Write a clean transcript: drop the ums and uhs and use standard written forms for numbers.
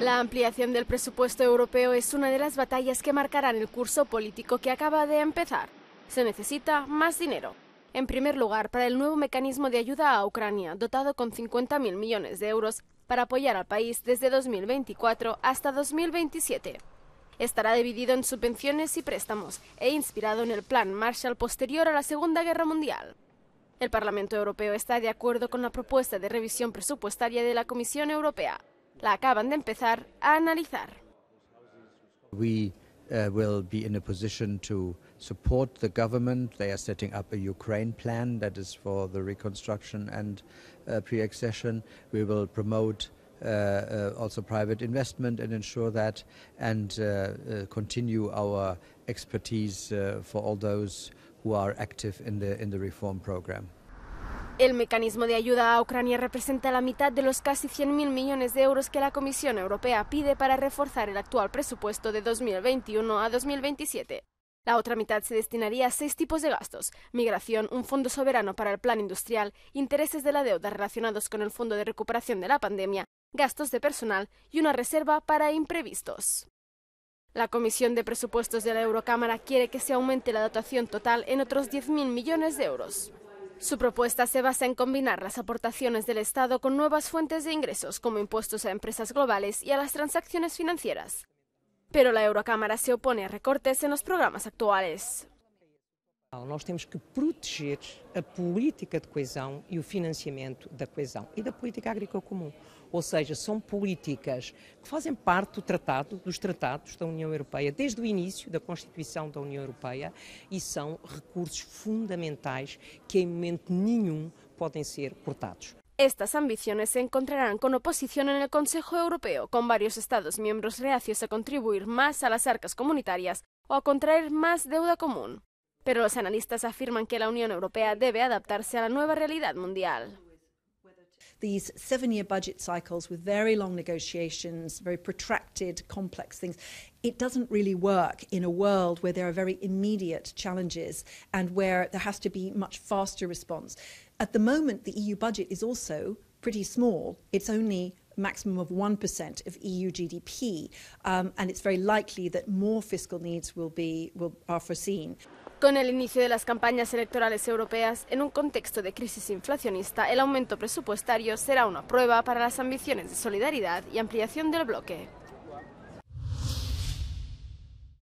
La ampliación del presupuesto europeo es una de las batallas que marcarán el curso político que acaba de empezar. Se necesita más dinero. En primer lugar, para el nuevo mecanismo de ayuda a Ucrania, dotado con 50.000 millones de euros para apoyar al país desde 2024 hasta 2027. Estará dividido en subvenciones y préstamos e inspirado en el Plan Marshall posterior a la Segunda Guerra Mundial. El Parlamento Europeo está de acuerdo con la propuesta de revisión presupuestaria de la Comisión Europea. La acaban de empezar a analizar. We will be in a position to support the government. They are setting up a Ukraine plan that is for the reconstruction and pre-accession. We will promote also private investment and ensure that, and continue our expertise for all those who are active in the reform program. El mecanismo de ayuda a Ucrania representa la mitad de los casi 100.000 millones de euros que la Comisión Europea pide para reforzar el actual presupuesto de 2021 a 2027. La otra mitad se destinaría a 6 tipos de gastos: migración, un fondo soberano para el plan industrial, intereses de la deuda relacionados con el fondo de recuperación de la pandemia, gastos de personal y una reserva para imprevistos. La Comisión de Presupuestos de la Eurocámara quiere que se aumente la dotación total en otros 10.000 millones de euros. Su propuesta se basa en combinar las aportaciones del Estado con nuevas fuentes de ingresos, como impuestos a empresas globales y a las transacciones financieras. Pero la Eurocámara se opone a recortes en los programas actuales. Nós temos que proteger a política de coesão e o financiamento da coesão e da política agrícola comum. Ou seja, são políticas que fazem parte do tratado, dos tratados da União Europeia, desde o início da Constituição da União Europeia, e são recursos fundamentais que em momento nenhum podem ser cortados. Estas ambiciones se encontrarán con oposición en el Consejo Europeo, con varios Estados miembros reacios a contribuir más a las arcas comunitarias o a contraer más deuda común. Pero los analistas afirman que la Unión Europea debe adaptarse a la nueva realidad mundial. These 7-year budget cycles with very long negotiations, very protracted, complex things, it doesn't really work in a world where there are very immediate challenges and where there has to be much faster response. At the moment, the EU budget is also pretty small. It's only a maximum of 1% of EU GDP, and it's very likely that more fiscal needs are foreseen. Con el inicio de las campañas electorales europeas, en un contexto de crisis inflacionista, el aumento presupuestario será una prueba para las ambiciones de solidaridad y ampliación del bloque.